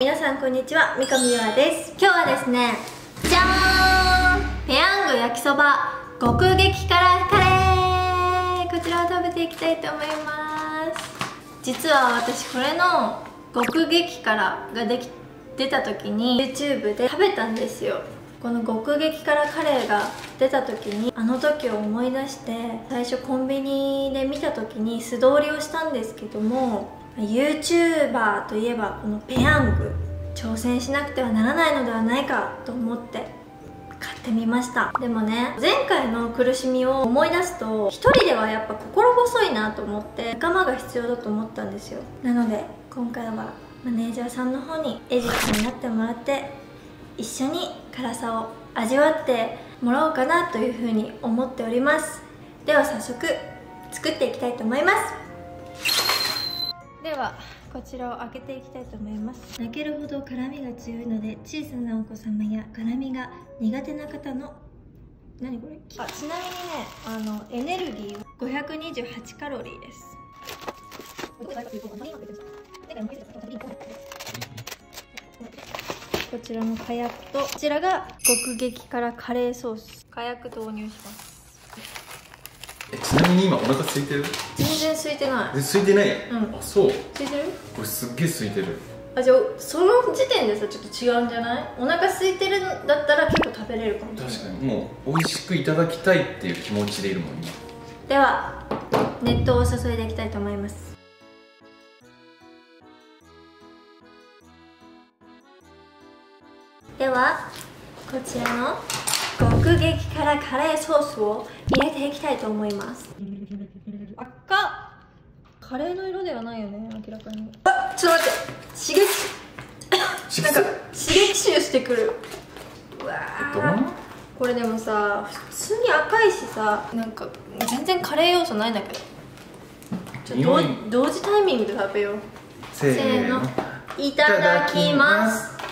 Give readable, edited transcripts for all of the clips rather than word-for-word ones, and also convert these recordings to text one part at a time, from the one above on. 皆さんこんにちは、三上優愛です。今日はですね、じゃーん、ペヤング焼きそば極激辛カレー、こちらを食べていきたいと思います。実は私これの極激辛が出た時に YouTube で食べたんですよ。この極激辛カレーが出た時にあの時を思い出して、最初コンビニで見た時に素通りをしたんですけども、YouTuber といえばこのペヤング、挑戦しなくてはならないのではないかと思って買ってみました。でもね、前回の苦しみを思い出すと、一人ではやっぱ心細いなと思って仲間が必要だと思ったんですよ。なので今回はマネージャーさんの方にエジプトになってもらって、一緒に辛さを味わってもらおうかなというふうに思っております。では早速作っていきたいと思います。ではこちらを開けていきたいと思います。泣けるほど辛みが強いので、小さなお子様や辛みが苦手な方の何これ、あ、ちなみにね、エネルギー528カロリーです。こちらのカヤックと、こちらが極激辛カレーソース、カヤック投入します。ちなみに今お腹空いてる？全然空いてない。空いてないやん。あ、そう。空いてる？これすっげえ空いてる。あ、じゃあその時点でさ、ちょっと違うんじゃない？お腹空いてるんだったら結構食べれるかもしれない。確かに、もう美味しくいただきたいっていう気持ちでいるもんね。では熱湯を注いでいきたいと思います。ではこちらの極激辛カレーソースを入れていきたいと思います。赤カレーの色ではないよね、明らかに。あ、ちょっと待って、刺激なんか刺激臭してくる。うわー、これでもさ、普通に赤いしさ、なんか全然カレー要素ないんだけど、ちょっと同時タイミングで食べよう。せーの、いただきます。パ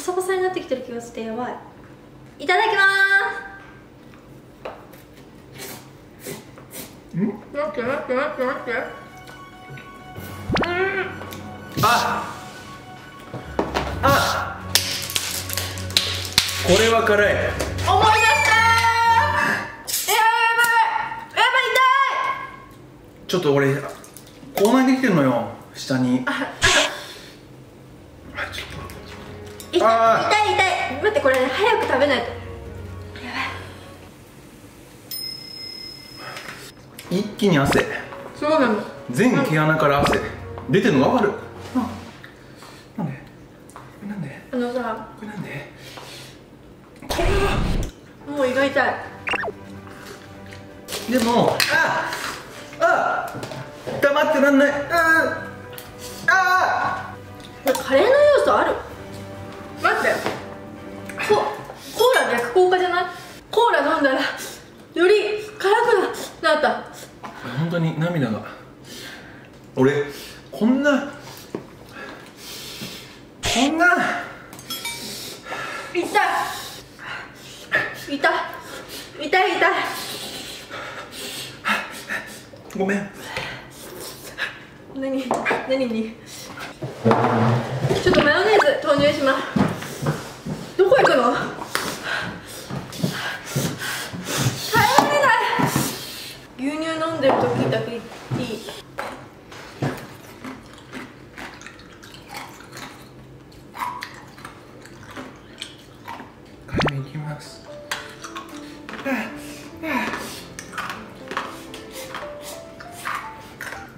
サパサになってきてる気がして、やばい。いただきまーす。ん？待って待って待って待って。あっ、あっ、これは辛い。思い出したー。やばいやばいやばい、痛い。ちょっと俺口内できてるのよ、下に。痛い痛い痛い。待って、これね、早く食べないと。やばい、一気に汗。そうなの、全毛穴から汗出てるの分かる。なんでなんで、あのさ、これなんで、これはもう胃が痛い。でも、ああ黙ってらんない。ああ、カレーの要素ある。待って、コーラ逆効果じゃない？コーラ飲んだらより辛くなった。本当に涙が、俺こんな痛い痛い痛い痛い。ごめん。何に、ちょっとマヨネーズ投入します。どこ行くの？帰れない。牛乳飲んでる時だけいい。帰りに行きます。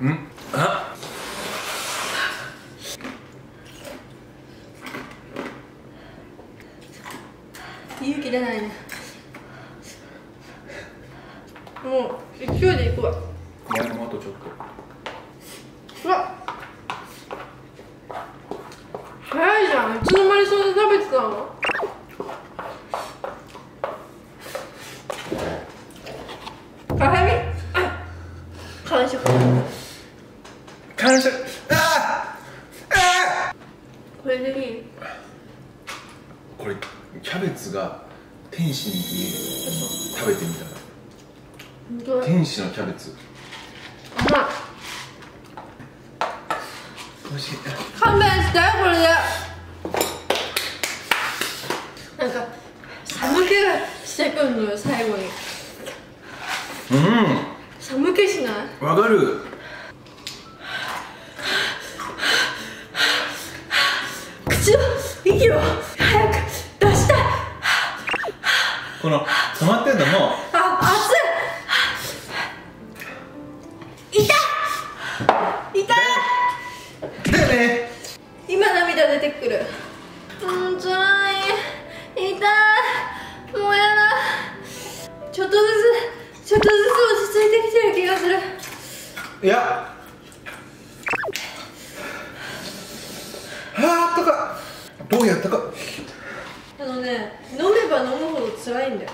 うん、あっ、勇気出ないね。もう勢いでいくわ。いや、もうあとちょっと。うわっ、早いじゃん。いつの間にそんな食べてたの？辛み？あ、完食完食。ああああ、これでいい。これキャベツが天使に見える。食べてみたら天使のキャベツ、甘い。おいしい。勘弁して、これでわかる。口の息を早く出したい。この止まってるのも熱い。痛い痛いだよね。今涙出てくる。つらい、痛い、もうやだ。ちょっとずつちょっとずつ落ち着いてきてる気がする。いやあったかい。どうやったか。あのね、飲めば飲むほど辛いんだよ。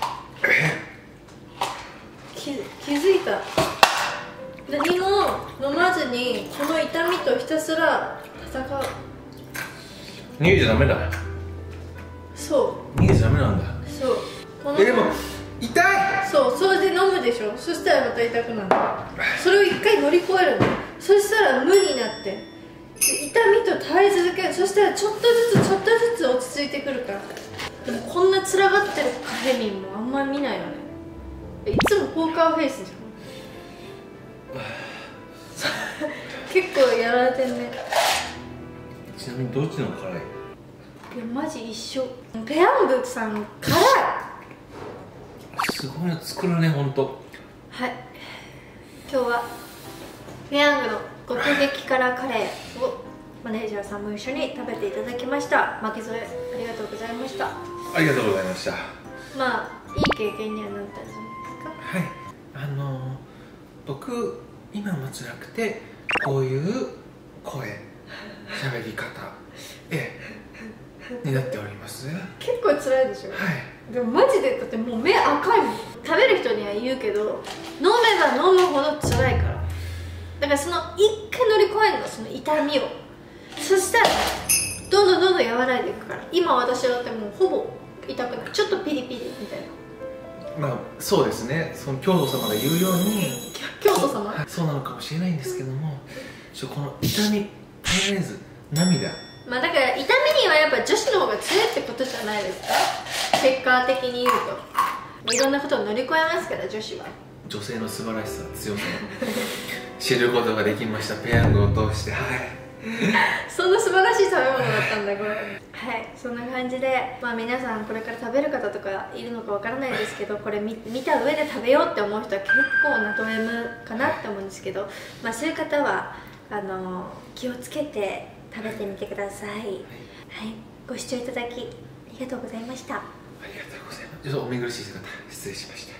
気づいた。何も飲まずにこの痛みとひたすら戦う。逃げちゃダメだ。そう。逃げちゃダメなんだ。そう。このでも痛い。そう、それで飲むでしょ。そしたらまた痛くなる。それを一回乗り越えるの。そしたら無になって。痛みと耐え続ける。そしたらちょっとずつちょっとずつ落ち着いてくるから。でもこんなつらがってるカフェミンもあんまり見ないよね。いつもポーカーフェイスじゃん結構やられてんね。ちなみにどっちの辛い？いやマジ一緒。ペヤングさんの辛いすごいの作るね、ほんと。はい、今日はペヤングのごと激辛カレーをマネージャーさんも一緒に食べていただきました。巻き添えありがとうございました。ありがとうございました。まあいい経験にはなったんじゃないですか。はい、僕今も辛くてこういう声喋り方になっております。結構辛いでしょ。はい、でもマジでだってもう目赤いもん。食べる人には言うけど飲めば飲むほど辛いから。だからその一回乗り越えるの、その痛みを。そしたらどんどんどんどん和らいでいくから。今私だってもうほぼ痛くない。ちょっとピリピリみたいな。まあそうですね、その教祖様が言うように教祖様そうなのかもしれないんですけども、この痛み耐えられず涙。まあだから痛みにはやっぱ女子の方が強いってことじゃないですか。結果的に言うといろんなことを乗り越えますから、女子は。女性の素晴らしさ、強さ知ることができました。ペヤングを通して、はいそんな素晴らしい食べ物だったんだこれ。はい、そんな感じで、まあ皆さんこれから食べる方とかいるのかわからないですけど、これ 見た上で食べようって思う人は結構なド M かなって思うんですけど、まあそういう方は気をつけて食べてみてください。はい、はい、ご視聴いただきありがとうございました。ありがとうございます。ちょっとお見苦しい姿失礼しました。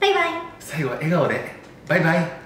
バイバイ。最後は笑顔でバイバイ。